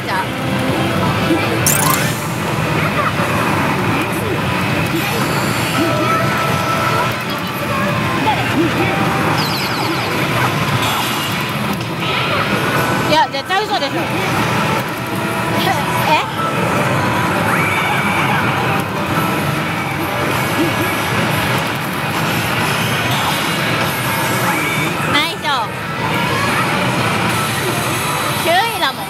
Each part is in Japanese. better.いや、絶対嘘でしょ。え？ないと。9位だもん。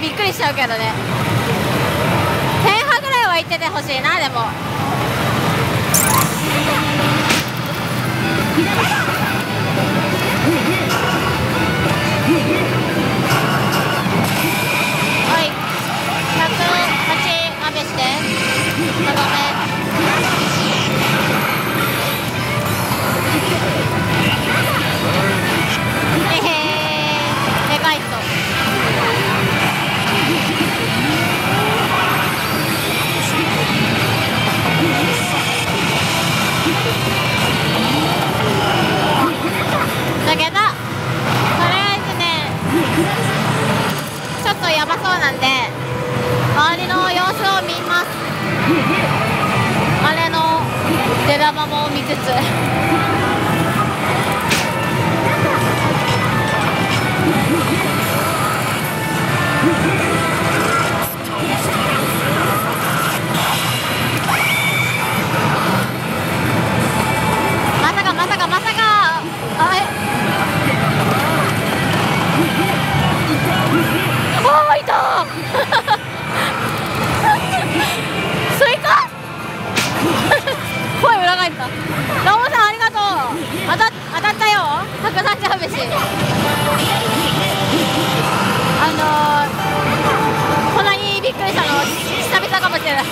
びっくりしちゃうけどね。1000波ぐらいはいっててほしいな。でもはい、108までして7番目。でかい人。だけどとりあえずね、ちょっとやばそうなんで周りの様子を見ます。あれの出玉も見つつまさかまさかまさか、あれあ、いたスイカ声裏返った。ラモさんありがとう。当たったよ。130飯。こんなにびっくりしたの久々かもしれない。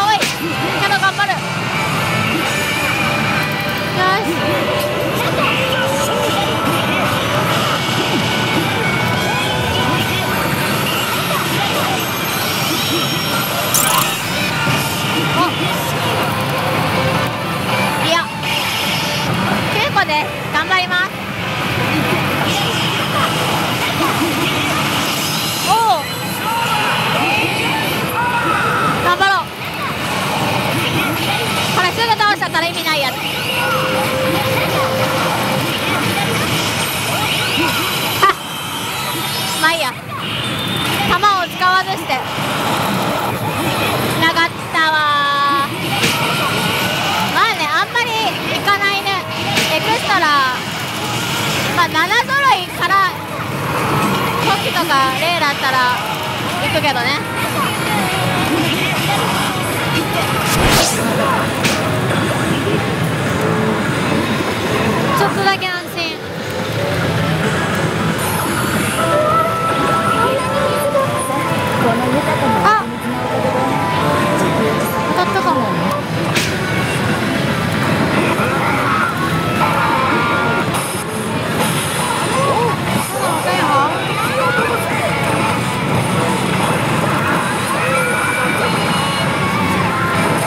青いけど頑張る。よし、いや9個で頑張ります。おお頑張ろう。これすぐ倒しちゃったら意味ないやつ。まあいいや、弾を使わずしてなかったわ。まあね、あんまりいかないね。エクストラまあ7揃いからトキとかレイだったら行くけどね。ちょっとだけ安心。あ、当たったかも。ほ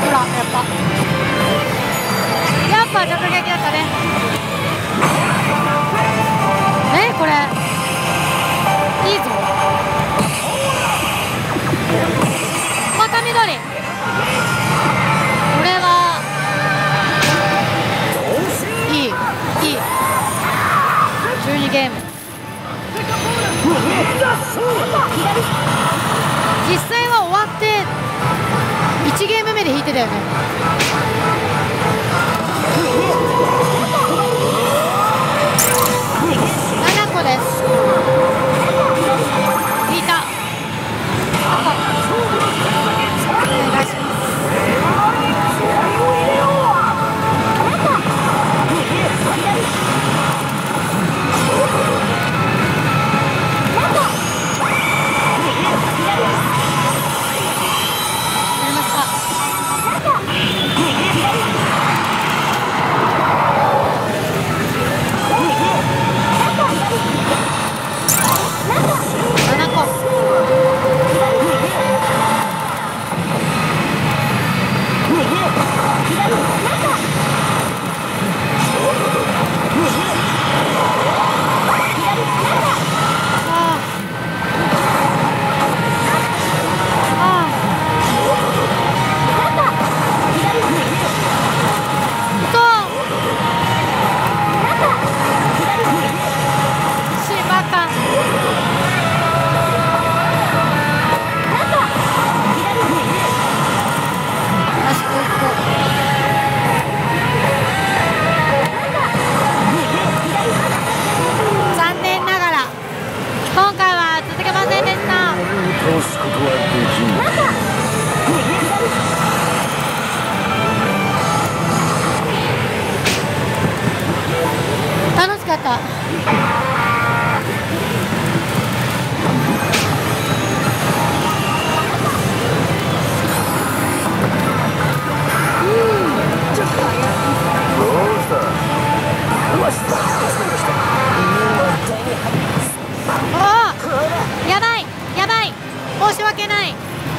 ら、やっぱ直撃だったね。これいいぞ。また緑。これはいい12ゲーム。実際は終わって1ゲーム目で引いてたよね。ここです。引いた。お願いします。やりますか。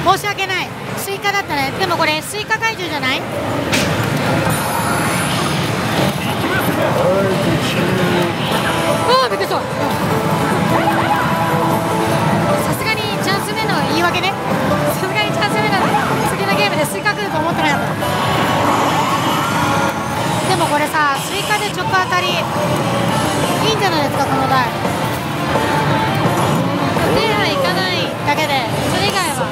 申し訳ない。スイカだったね。でもこれスイカ怪獣じゃない？ああ、びっくりした。さすがにチャンス目の言い訳ね。さすがにチャンス目の次のゲームでスイカ来ると思ってなかった。でもこれさ、スイカで直当たりいいんじゃないですか、この台。手がいかないだけで、それ以外は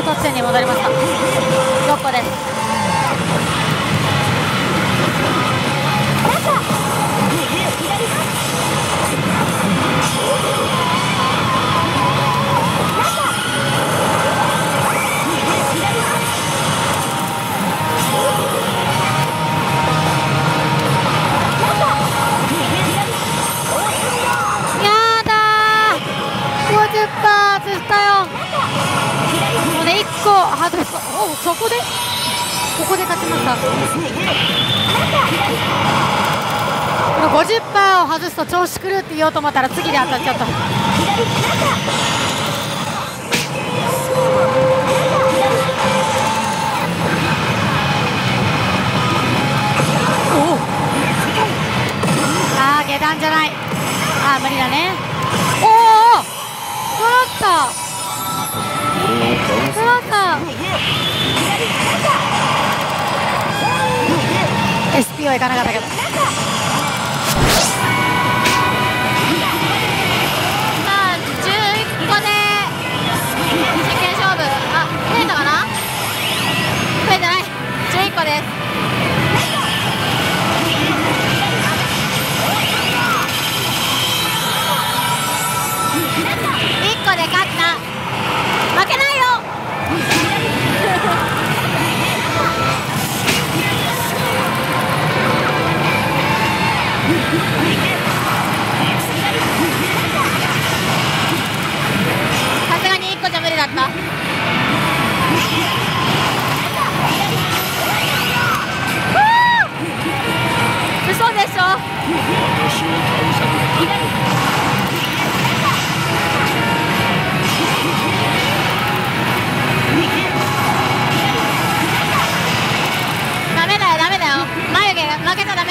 突然に戻りました。6個です。やだー、 50% したよ。お、そこで勝ちました。この 50% を外すと調子狂うって言おうと思ったら次で当たっちゃった。ああ、下段じゃない。ああ、無理だね。おお、そろった。SP はいかなかったけど、さあ11個で真剣勝負。あ、増えたかな？増えてない。11個です。1個で勝った。負けないよ。だった。嘘でしょ。ダメだよ、ダメだよ。眉毛が負けちゃダメ。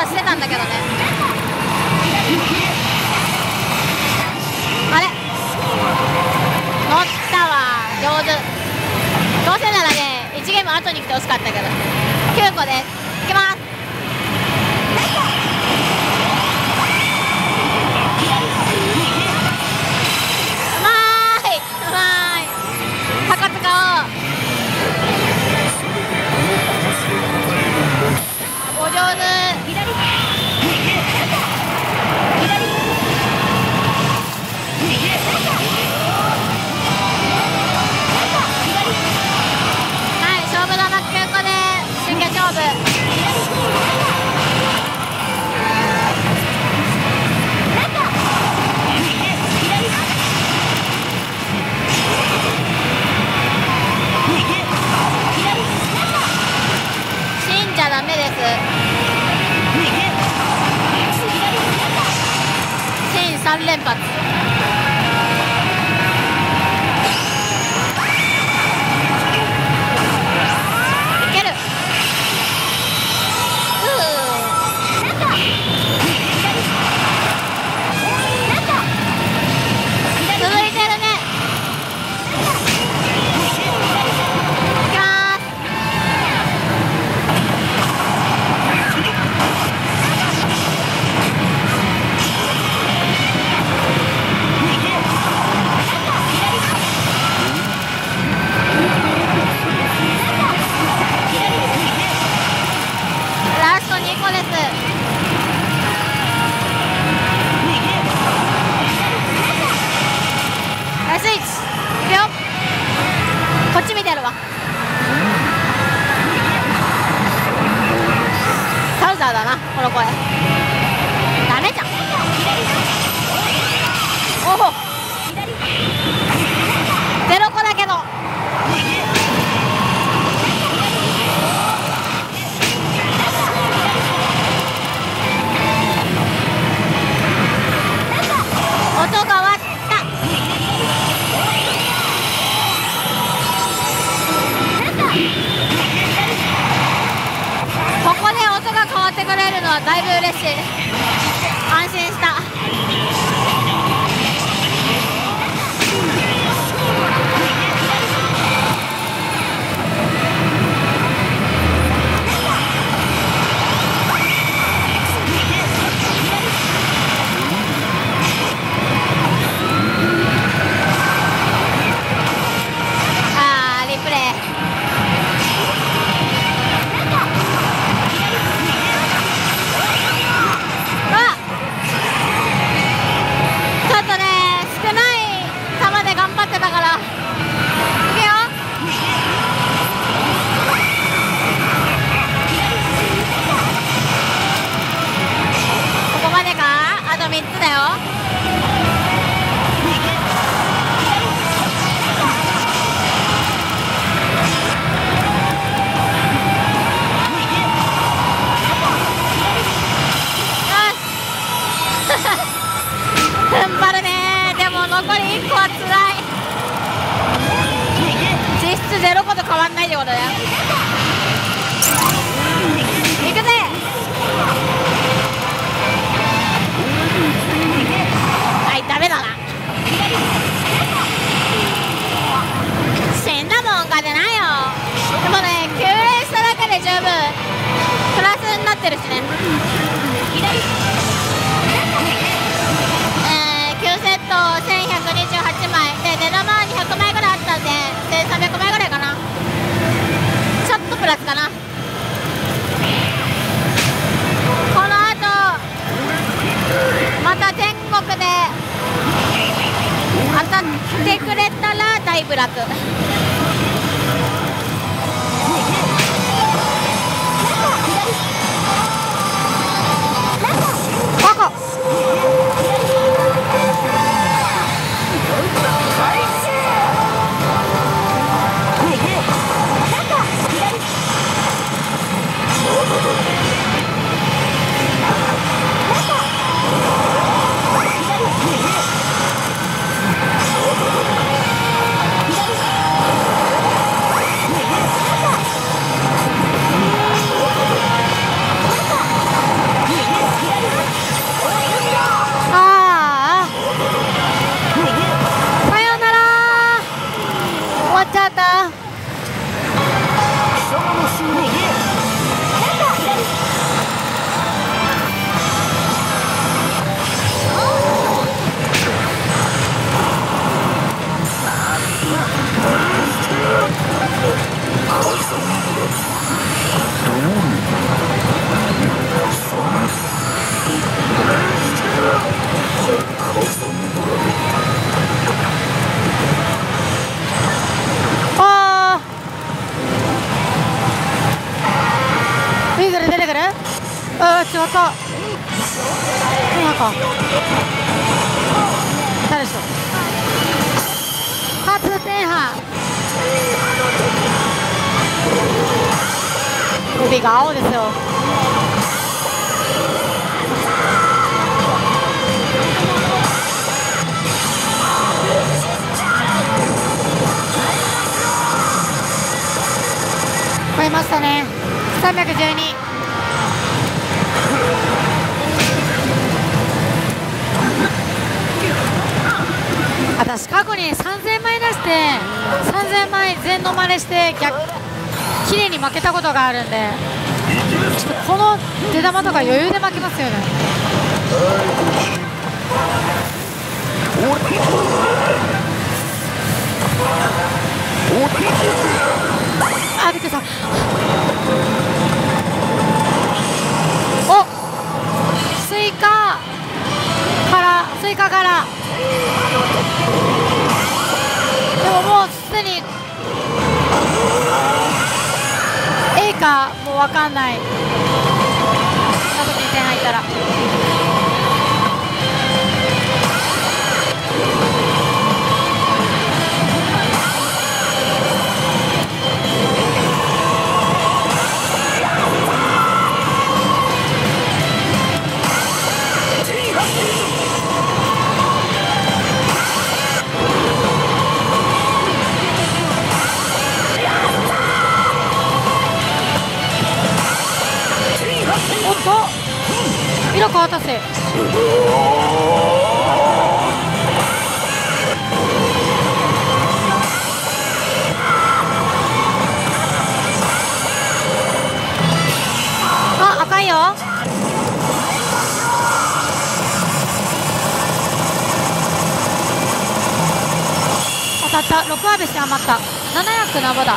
してたんだけどね。あれ、乗ったわ、上手。どうせならね、1ゲーム後後に来てほしかったけど、9個です。いきます。うまい。高塚をお上手。3連発。いける。続いてるね。いきます。この声ダメじゃん。おお、0個だけど音が割った。ここで音が変わってくれるのはだいぶ嬉しい。安心した。あー、リプレイだからいくよ。ここまでか。あと3つだよ。よし踏ん張るね。でも残り1個はつらい。0個と変わんないってことだよ。いくぜ。はい、ダメだな。死んだもんかじゃないよ。でもね、9連しただけで十分プラスになってるしね。9セット1128枚で出玉は200枚ぐらいあったんで1300枚ぐらいかな。ちょっとプラスかな。このあとまた全国で当たってくれたらだいぶ楽。あー、違った。今か誰でしょう。初天飯、首が青ですよ。超えましたね、312。私過去に3000枚出して、3000枚全のまねして綺麗に負けたことがあるんで、ちょっとこの出玉とか余裕で負けますよね。あ、びっくりした。おっ、スイカからでももうすでに A かもう分かんない。あと2点入ったら色変わったせい。あ、赤いよ。当たった。6アベシ余った。700なぼだ。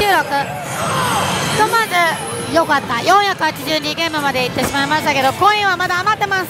796。とまず。よかった。482ゲームまで行ってしまいましたけど、コインはまだ余ってます。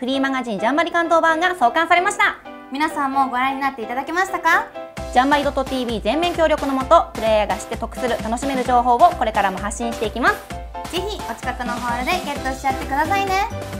フリーマガジンジャンバリ関東版が創刊されました。皆さんもご覧になっていただけましたか？ジャンバリ.tv 全面協力のもと、プレイヤーが知って得する楽しめる情報をこれからも発信していきます。ぜひお近くのホールでゲットしちゃってくださいね。